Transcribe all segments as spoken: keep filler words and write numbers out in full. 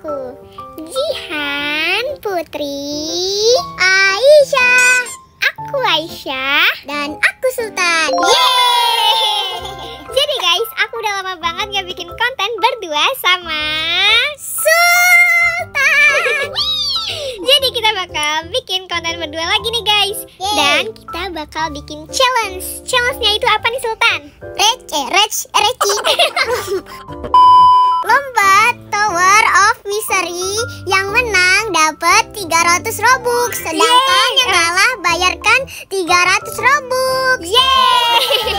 aku, Jihan Putri Aisyah. Aku Aisyah dan aku Sultan. Yeay! Jadi guys, aku udah lama banget gak bikin konten berdua sama Sultan. Jadi kita bakal bikin konten berdua lagi nih guys. Yeay. Dan kita bakal bikin challenge. Challenge-nya itu apa nih Sultan? Reci, reci, reci. Lomba Tower of Misery, yang menang dapat tiga ratus Robux, sedangkan Yeay. yang kalah bayarkan tiga ratus Robux. Yeay.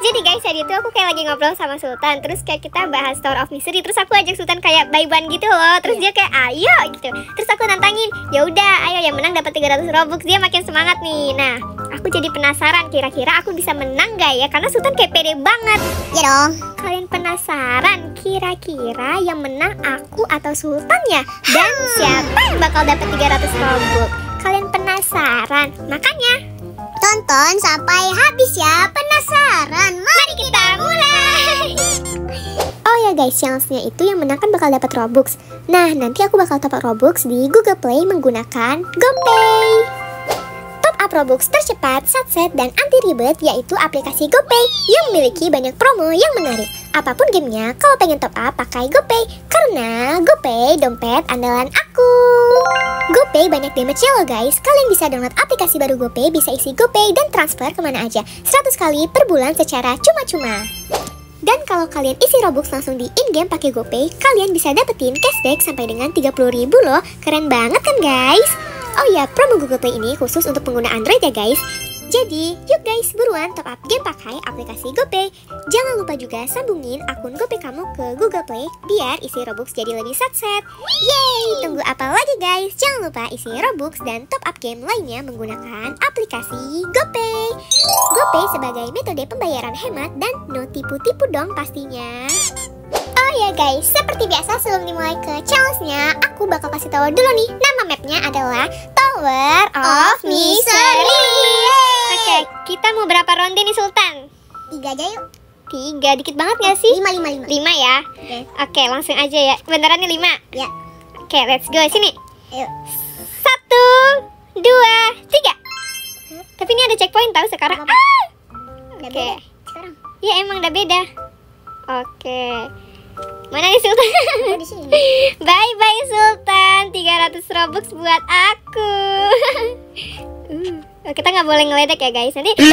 Jadi guys, tadi itu aku kayak lagi ngobrol sama Sultan, terus kayak kita bahas Tower of Misery, terus aku ajak Sultan kayak bayban gitu loh. Terus dia kayak ayo gitu. Terus aku nantangin, "Ya udah, ayo yang menang dapat tiga ratus Robux." Dia makin semangat nih. Nah, aku jadi penasaran kira-kira aku bisa menang gak ya, karena Sultan kayak pede banget. Ya dong. Kalian penasaran kira-kira yang menang aku atau Sultan ya? Dan siapa yang bakal dapat tiga ratus Robux? Kalian penasaran? Makanya tonton sampai habis ya, penasaran. Mari kita mulai. Oh ya guys, challenge-nya itu yang menang kan bakal dapat Robux. Nah, nanti aku bakal top up Robux di Google Play menggunakan GoPay. Robux tercepat, satset, dan anti ribet, yaitu aplikasi GoPay yang memiliki banyak promo yang menarik. Apapun gamenya, kalau pengen top up pakai GoPay, karena GoPay dompet andalan aku. GoPay banyak damage-nya loh guys. Kalian bisa download aplikasi baru GoPay, bisa isi GoPay dan transfer kemana aja seratus kali per bulan secara cuma-cuma. Dan kalau kalian isi Robux langsung di in-game pakai GoPay, kalian bisa dapetin cashback sampai dengan tiga puluh ribu loh. Keren banget kan guys? Oh ya, promo Google Play ini khusus untuk pengguna Android ya guys. Jadi, yuk guys, buruan top up game pakai aplikasi GoPay. Jangan lupa juga sambungin akun GoPay kamu ke Google Play biar isi Robux jadi lebih satset. Yeay, tunggu apa lagi guys? Jangan lupa isi Robux dan top up game lainnya menggunakan aplikasi GoPay. GoPay sebagai metode pembayaran hemat dan no tipu-tipu dong pastinya. Oh ya guys, seperti biasa sebelum dimulai ke challenge-nya, aku bakal kasih tahu dulu nih. Nama mapnya adalah Tower of Misery. Oke, kita mau berapa ronde nih Sultan? Tiga aja yuk. Tiga, dikit banget gak sih? Lima, lima, lima. Lima ya? Okay. Oke, langsung aja ya. Beneran nih lima? Ya. Oke, let's go, sini. Ayo. Satu, dua, tiga. Hmm? Tapi ini ada checkpoint tau sekarang. Apa -apa. Ah! Oke. Okay. Ya emang udah beda. Oke. Okay. Mana nih Sultan? Oh, bye bye Sultan, tiga ratus Robux buat aku. uh, kita nggak boleh ngeledek ya guys, nanti aku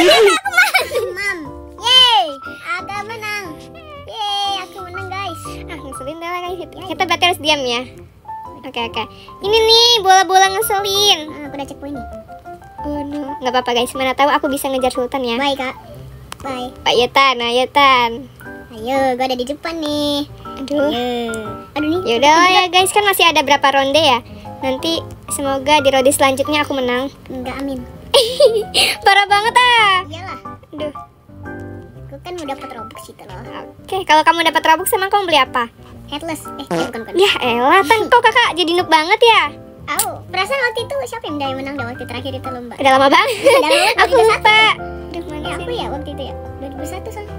menang. Yeay, aku menang. Yeay, aku menang guys. Ah, ngeselin dah guys. Kita berarti harus diam ya. Oke okay, oke. Okay. Ini nih bola-bola ngeselin. Uh, aku udah cek poin nih. Oh no, nggak apa-apa guys. Mana tahu aku bisa ngejar Sultan ya. Bye kak. Bye. Pak Yetan, nah Yetan. Ayo, gue ada di depan nih. Aduh, aduh, aduh nih. Yaudah lah ya guys, kan masih ada berapa ronde ya. Nanti semoga di ronde selanjutnya aku menang. Enggak, amin. Parah banget ah. Iyalah. Aduh. Gue kan mau dapat Robux itu loh. Oke, okay, kalau kamu dapat Robux emang kamu beli apa? Headless. Eh, ya, bukan bukan. Ya elah, Tan, kok kakak jadi noob banget ya? Au, perasaan waktu itu siapa yang udah menang waktu terakhir itu lomba? Udah lama banget. Udah lama. Aku lupa. Udah mana ya, aku ya waktu itu ya. dua ribu satu soalnya.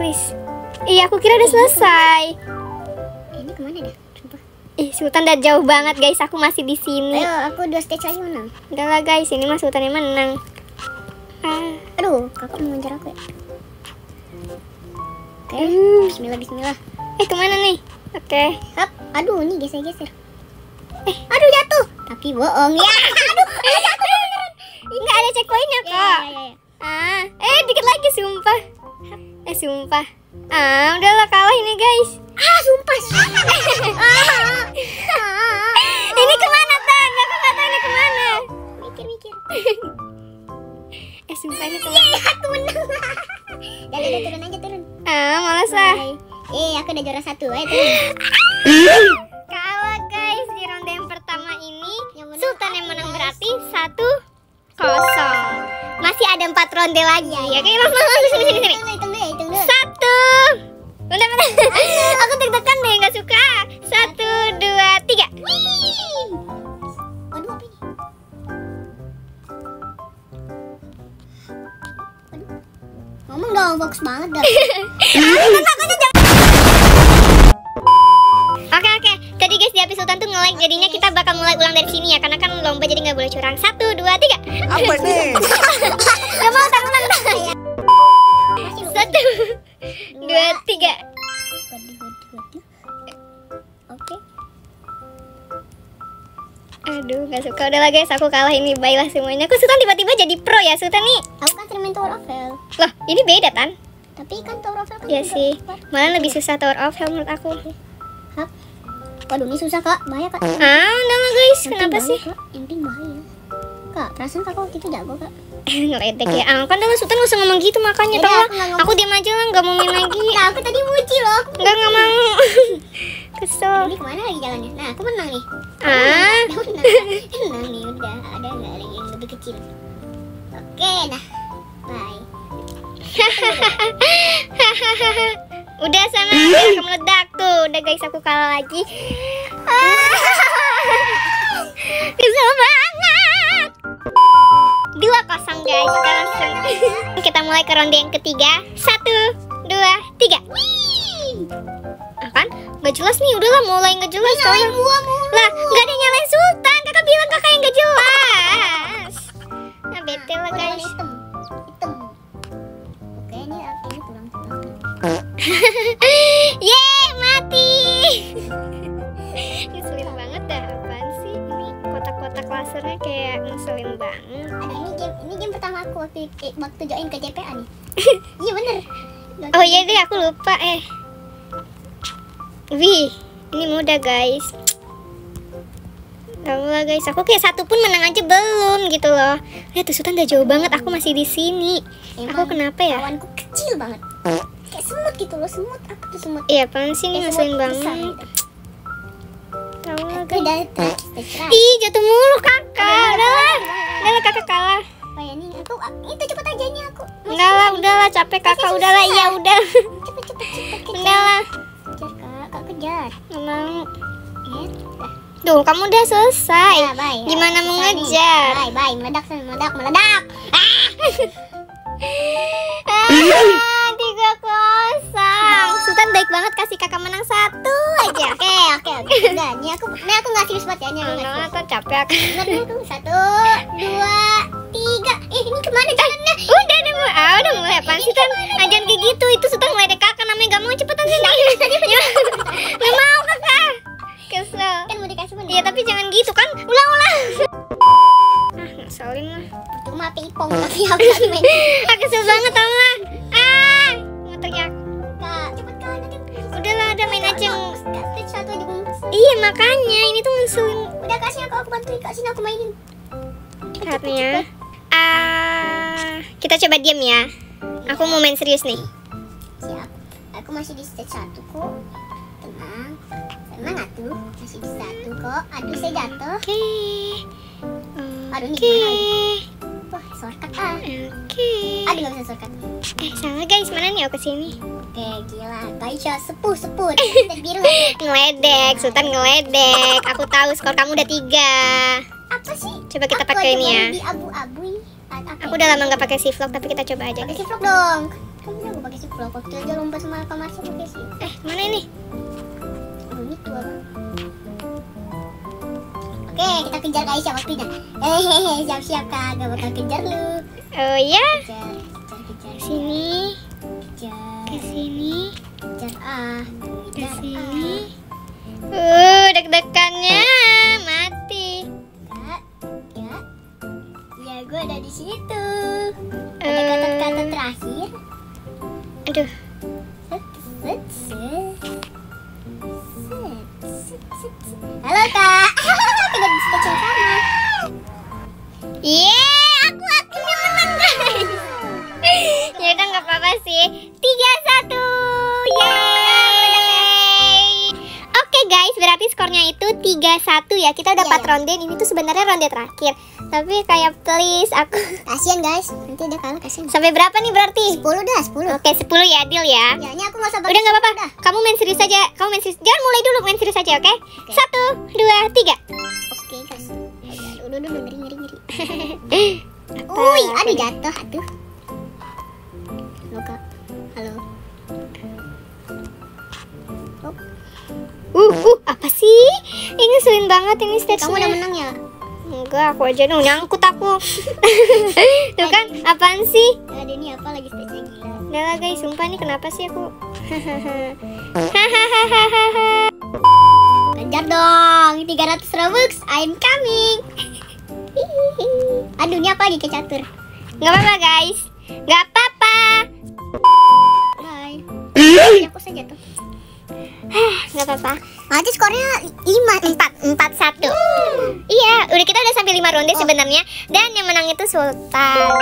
Please. Iya, aku kira udah ini selesai. Kemana? Ini kemana deh? Ih, Sultan udah jauh banget guys. Aku masih di sini. Ayo, aku dua stage lagi menang. Udah lah guys, ini mah Sultan yang menang. Ah. Aduh, kakak mau ngejar aku ya. Oke, okay. hmm. Bismillah, bismillah. Eh, kemana nih? Oke. Okay. Hap, aduh, ini geser-geser. Eh, aduh jatuh. Tapi bohong ya. Aduh, jatuh. Enggak ada checkpointnya kok. Yeah, yeah, yeah. Ah, eh dikit lagi sumpah. Eh sumpah. Ah, udahlah kalah ini guys. Ah, sumpah. Ini kemana Tan? Aku nggak tahu ini kemana. Mikir-mikir. Eh sumpah ini kemana? Yeay, aku menang. Dari udah turun aja, turun. Ah, malas ah. Eh, aku udah juara satu. Ayo turun. Kalah guys di ronde yang pertama ini. Sultan yang menang berarti satu kosong. Masih ada empat ronde lagi. Ya, oke, langsung langsung sini sini sini. Satu, bentar bentar. Aku deg-degan deh, nggak suka. Satu, dua, tiga. Wih. Aduh, apa ini? Ngomong dong, box banget dah. Oke Jadinya kita bakal mulai ulang dari sini ya, karena kan lomba jadi nggak boleh curang. Satu, dua, tiga. Apa nih? Gak mau tangan. Satu, dua, tiga. Oke. Aduh, nggak suka. Udahlah guys, aku kalah ini. Baiklah semuanya. Kok Sultan tiba-tiba jadi pro ya, Sultan nih? Aku kan cermin Tower of Hell. Loh, ini beda Tan. Tapi kan Tower of Hell kan ya sih. Malah lebih susah Tower of Hell menurut aku. Hah? Waduh, ini susah kak, bahaya kak. Ah, udah mah guys, yang kenapa bahaya, sih? Kak. Yang penting bahaya. Kak, perasaan kakak waktu itu jago kak. Ngeledek ya, ah, kan dulu Sultan usah ngomong gitu makanya. Yada, tau aku, lah. aku diam aja lah, nggak mau main lagi. Nah, aku tadi muji loh. Nggak nggak mau. Kesel. Ini kemana lagi jalannya? Nah, aku menang nih. Ah. Aku menang. Menang nih, udah ada nggak lagi yang lebih kecil? Oke, nah, bye. Udah sana akan meledak tuh. Udah guys, aku kalah lagi. Kesel banget. Dua kosong guys. Kita langsung kita mulai ke ronde yang ketiga. Satu, dua, tiga. Kan nggak jelas nih. Udahlah mulai nggak jelas. Nyalain gua mulu. Lah nggak ada nyalain Sultan. Kakak bilang kakak yang nggak jelas. Nah bete lah guys. Yeay, mati. Ngeselin banget dah, apaan sih? Ini kotak-kotak lasernya kayak ngeselin banget. Ada ini game, ini game pertama aku waktu waktu join ke J P A nih. Iya bener. Gak oh iya deh, aku lupa eh. Wih, ini mudah guys. Tahu lah guys, aku kayak satu pun menang aja belum gitu loh. Lihat tuh Sultan udah jauh banget, aku masih di sini. Emang aku kenapa ya? Lawanku kecil banget. Kayak semut gitu loh, semut apa tuh semut? Iya, paling sini ngeselin banget. Tahu enggak? Udah terserah. Ih, jatuh mulu kakak. Udahlah. Udahlah kakak kalah. Bayangin aku itu cepet aja nih aku. Enggak lah, udahlah capek kakak, udahlah iya udah. Cepet-cepet cepet. Udahlah. Kejar kakak, kejar. Enggak mau. Tuh, kamu udah selesai. Gimana mengejar? Bye, bye. Meledak, meledak, meledak. Tiga kosong. Sultan baik banget kasih kakak menang satu aja. Oke oke oke. Udah, ini aku, ini aku nggak serius banget ya, ini aku nggak serius. Aku capek. Satu, dua, tiga. Eh ini kemana jalannya? Udah udah mulai, ah udah mulai apa sih Sultan? Ajan kayak gitu, itu Sultan mulai dekat karena namanya nggak mau cepetan sih. Nggak mau kakak. Kesel. Kan mau dikasih menang. Iya tapi jangan gitu kan, ulang ulang. Ah ngeselin lah. Cuma pipong tapi aku nggak main. Aku kesel banget sama. Teriak kak, cepet kak, udahlah udah main aja. Iya makanya ini tuh ngeselin. Udah kasih aku, aku bantuin kak, sini aku mainin katanya. Ah, kita coba diam ya, aku mau main serius nih. Siap, aku masih di stage satu kok. Tenang, tenang atuh, masih di satu kok. Aduh saya jatuh. Oke, aduh ini gimana? Wah, shortcut ah. Oke. Okay. Aduh, gak bisa shortcut. Eh, salah guys, mana nih aku kesini? Oke, okay, gila. Baiklah, sepuh, sepuh. Sultan biru. Ngeledek, Sultan ngeledek. Aku tahu skor kamu udah tiga. Apa sih? Coba kita aku pakai ini ya. Abu-abu. Aku udah lama nggak pakai siflok, tapi kita coba aja. Pakai siflok dong. Kamu udah pakai siflok. Waktu aja lomba sama kamarnya pakai siflok. Eh, mana ini? Aduh, ini tua. Oke, kita kejar guys ya waktunya. Hehehe, siap-siap kak, gak bakal kejar lu. Oh iya? Kejar, kejar, kejar. Sini. Kejar. Kesini. Kejar ah. Kesini. Uh, deg-degannya mati. Kak, ya. Ya, gue ada di situ. Ada kata-kata terakhir. Aduh. Halo kak. Yeah, aku akhirnya menang guys. Ya udah nggak apa-apa sih. Tiga satu, yeay. Oke guys, berarti skornya itu tiga satu ya. Kita udah empat yeah, ronde. Ini tuh sebenarnya ronde terakhir. Tapi kayak please aku. Kasian guys, nanti udah kalah kasian. Sampai berapa nih berarti? Sepuluh dah, sepuluh. Oke sepuluh ya deal ya. Ya ini aku nggak sabar. Udah nggak apa-apa. Kamu main serius saja. Kamu main serius. Jangan mulai dulu, main serius saja, oke? Okay? Okay. Satu, dua, tiga. Oke okay, guys. Aduh, aduh, aduh, ngeri, ngeri, ngeri. Uy, aduh jatuh, aduh. Halo kak, halo. Uh, uh, ah, Apa sih? Ini ngeselin banget ini stage-nya. Kamu udah menang ya? Enggak, aku aja dong, nyangkut aku. Tuh kan, apaan sih? Nah, ini apa lagi stage-nya gila. Udah lah guys, sumpah nih kenapa sih aku. Kejar dong, tiga ratus Robux, I'm coming. Aduh, ini apa lagi kecatur? Gak apa-apa guys, gak apa-apa. Hai. Aku saja tuh. Nggak apa-apa. Aja skornya lima empat empat satu. Iya, udah kita udah sampai lima ronde oh. sebenarnya. Dan yang menang itu Sultan.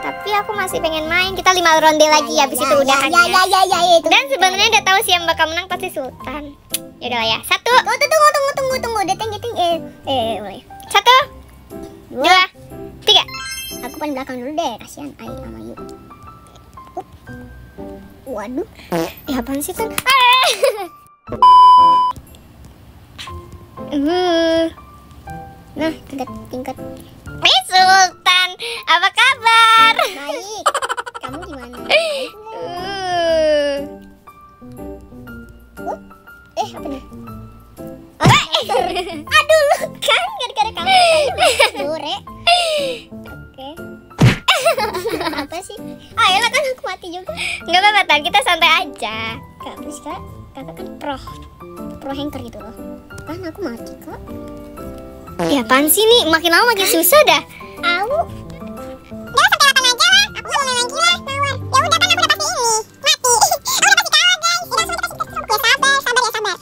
Tapi aku masih pengen main. Kita lima ronde ya, lagi ya, habis ya, itu ya, udahan. Ya, ya, ya, ya, ya, itu. Dan sebenarnya udah tahu sih yang bakal menang pasti Sultan. Yaudah lah ya. Satu. Tunggu tunggu tunggu tunggu tunggu. Dating dating eh eh boleh. Satu. Dua. Dua. Tiga. Aku paling belakang dulu deh. Kasihan Ai sama Yu. Waduh, eh apaan sih Tan? Nah, tingkat tingkat. Hai Sultan, apa kabar? Baik, kamu gimana? Uh. Uh. Eh apa nih? Oh, aduh, kan gara-gara kamu sore. Oke. Apa sih? Ah, elah kan aku mati juga. Enggak apa-apa, Tan, kita santai aja. Kak, please Kak. Kakak kan pro pro hanker gitu loh. Kan aku mati, Kak. Ya apaan sih nih? Makin lama makin Hah? susah dah. Au. Ya sampai delapan aja lah. Aku mau main lagi lah. Ya udah kan aku udah pasti ini. Mati. Aku udah pasti kalah, guys. Udah sudah pasti sabar, sabar ya, sabar.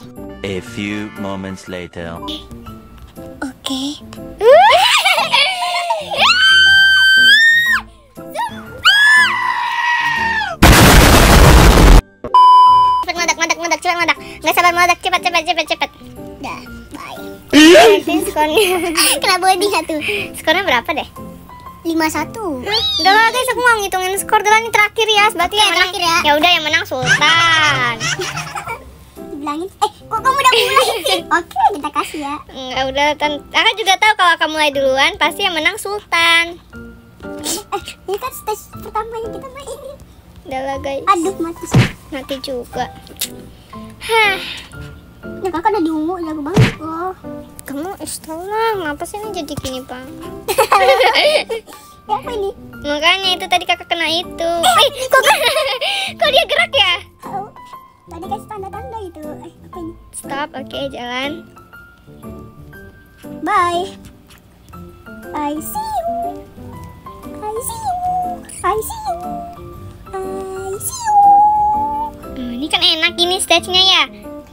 A few moments later. Oke. Nggak sabar meledak, cepat cepat cepat cepat. Dah, bye. Skornya kena body satu. Skornya berapa deh? lima satu. Udah lah guys, aku mau ngitungin skor dulu nih terakhir ya. Berarti okay, yang menang ya. Ya udah yang menang Sultan. Bilangin, eh kok kamu udah mulai sih? Oke, okay, kita kasih ya. Enggak udah, Kakak juga tahu kalau kamu mulai duluan pasti yang menang Sultan. Eh, ini kan stage pertamanya kita mainin. Udah lah guys. Aduh, mati. Mati juga. Hah. Ya kakak udah diungu, jago banget loh. Kamu istilah, ngapa sih ini jadi gini bang? Apa ini? Makanya itu tadi kakak kena itu. Eh, eh kok, kok dia gerak ya? Oh, tadi kasih tanda-tanda itu. Eh, apa ini? Stop, oke okay, jalan. Bye. I see you. I see you. I see you. I see you. Ini kan enak ini stage-nya ya.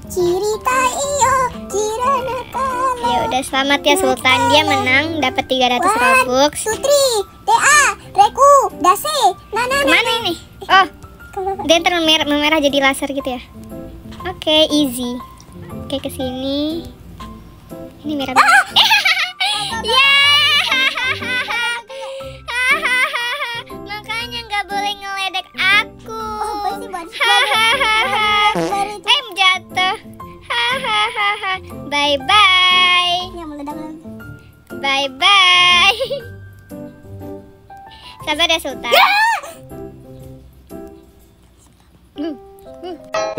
Cirita iyo, cirana kala. Ya udah selamat ya Sultan, dia menang dapat tiga ratus Robux. Sutri, T A, Reku, Dase, Nana. Kemana ini? Oh, dia ntar memerah, memerah jadi laser gitu ya. Oke, okay, easy. Oke, okay, kesini. Ini merah. Ya. Makanya nggak boleh ngeledek aku. Hahaha, em jatuh. Hahaha, bye bye. Bye bye. Sabar ya Sultan. Eh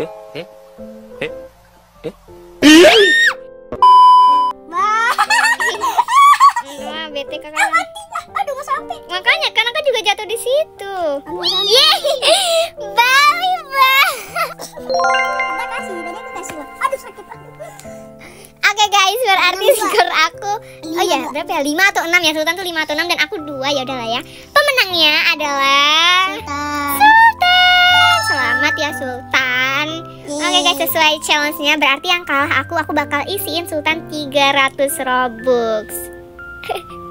eh eh eh. Wah, bete kakak. Aduh, nggak sampai. Makanya kan aku juga jatuh di situ. Bye bye. Kita kasih, tadi aku kasih loh. Aduh sakit. Oke guys, berarti skor aku oh ya berapa ya? lima atau enam ya? Sultan tuh lima atau enam dan aku dua, ya udahlah ya. Pemenangnya adalah Sultan. Sultan. Selamat ya Sultan. Oke okay guys, sesuai challenge-nya berarti yang kalah aku aku bakal isiin Sultan tiga ratus Robux.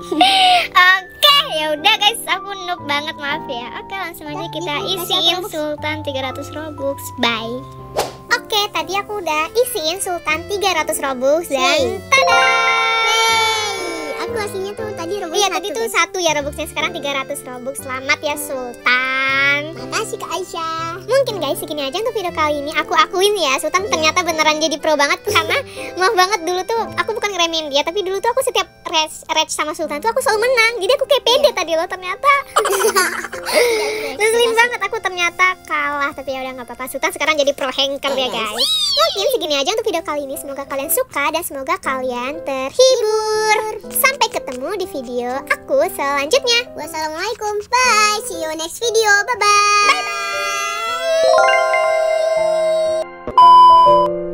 Oke, ya udah guys, aku noob banget, maaf ya. Oke, langsung aja kita isiin Sultan tiga ratus Robux. Bye. Oke, tadi aku udah isiin Sultan tiga ratus Robux dan tada. Hey, aku hasilnya tuh tadi Robux. Iya, tadi tuh satu ya Robuxnya, sekarang tiga ratus Robux. Selamat ya Sultan. Sultan. Makasih Kak Aisyah. Mungkin guys segini aja untuk video kali ini. Aku akuin ya, Sultan ternyata beneran jadi pro banget. Karena maaf banget dulu tuh aku bukan ngeremehin dia, tapi dulu tuh aku setiap rage, rage sama Sultan tuh aku selalu menang. Jadi aku kayak pede tadi loh ternyata. Ngeselin banget aku ternyata kalah. Tapi ya udah nggak apa-apa, Sultan sekarang jadi pro hengkel ya guys. Mungkin segini aja untuk video kali ini. Semoga kalian suka dan semoga kalian terhibur. Sampai ketemu di video aku selanjutnya. Wassalamualaikum. Bye. See you next video. Bye bye. Bye bye.